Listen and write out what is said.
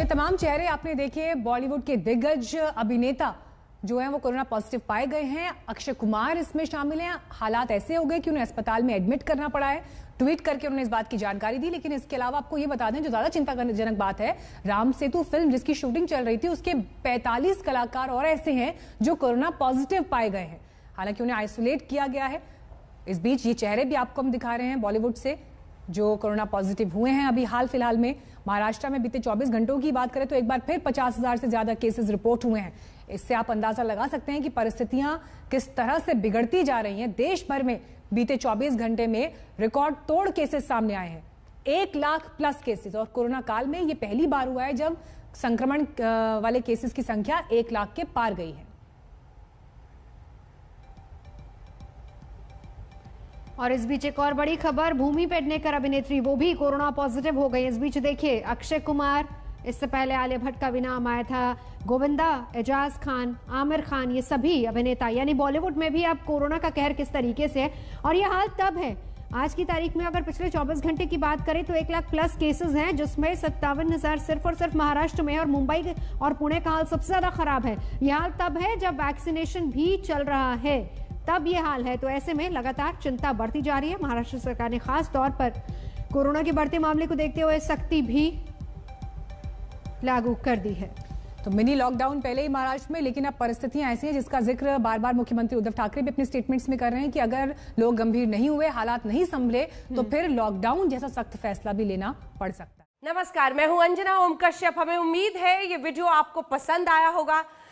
ये तमाम चेहरे आपने देखे, बॉलीवुड के दिग्गज अभिनेता जो हैं वो कोरोना पॉजिटिव पाए गए हैं। अक्षय कुमार इसमें शामिल हैं। हालात ऐसे हो गए कि उन्हें अस्पताल में एडमिट करना पड़ा है। ट्वीट करके उन्होंने इस बात की जानकारी दी। लेकिन इसके अलावा आपको ये बता दें, जो ज्यादा चिंताजनक बात है, राम सेतु फिल्म जिसकी शूटिंग चल रही थी उसके 45 कलाकार और ऐसे हैं जो कोरोना पॉजिटिव पाए गए हैं। हालांकि उन्हें आइसोलेट किया गया है। इस बीच ये चेहरे भी आपको हम दिखा रहे हैं बॉलीवुड से जो कोरोना पॉजिटिव हुए हैं अभी हाल फिलहाल में। महाराष्ट्र में बीते 24 घंटों की बात करें तो एक बार फिर 50,000 से ज्यादा केसेस रिपोर्ट हुए हैं। इससे आप अंदाजा लगा सकते हैं कि परिस्थितियां किस तरह से बिगड़ती जा रही हैं। देश भर में बीते 24 घंटे में रिकॉर्ड तोड़ केसेस सामने आए हैं, 1 लाख प्लस केसेस। और कोरोना काल में ये पहली बार हुआ है जब संक्रमण वाले केसेस की संख्या 1 लाख के पार गई है। और इस बीच एक और बड़ी खबर, भूमि पेडनेकर अभिनेत्री वो भी कोरोना पॉजिटिव हो गई। इस बीच देखिए अक्षय कुमार, इससे पहले आलिया भट्ट का भी नाम आया था, गोविंदा, एजाज खान, आमिर खान, ये सभी अभिनेता, यानी बॉलीवुड में भी अब कोरोना का कहर किस तरीके से है। और ये हाल तब है आज की तारीख में, अगर पिछले 24 घंटे की बात करें तो 1 लाख प्लस केसेस हैं जिसमें 57,000 सिर्फ और सिर्फ महाराष्ट्र में। और मुंबई और पुणे का हाल सबसे ज्यादा खराब है। यह हाल तब है जब वैक्सीनेशन भी चल रहा है, तब ये हाल है। तो ऐसे में लगातार चिंता बढ़ती जा रही है। महाराष्ट्र सरकार ने खास तौर पर कोरोना के बढ़ते मामले को देखते हुए सख्ती भी लागू कर दी है। तो मिनी लॉकडाउन पहले ही महाराष्ट्र में, लेकिन अब परिस्थितियां ऐसी हैं जिसका जिक्र बार बार मुख्यमंत्री उद्धव ठाकरे भी अपने स्टेटमेंट्स में कर रहे हैं कि अगर लोग गंभीर नहीं हुए, हालात नहीं संभले तो फिर लॉकडाउन जैसा सख्त फैसला भी लेना पड़ सकता है। नमस्कार, मैं हूं अंजना ओम कश्यप। हमें उम्मीद है ये वीडियो आपको पसंद आया होगा।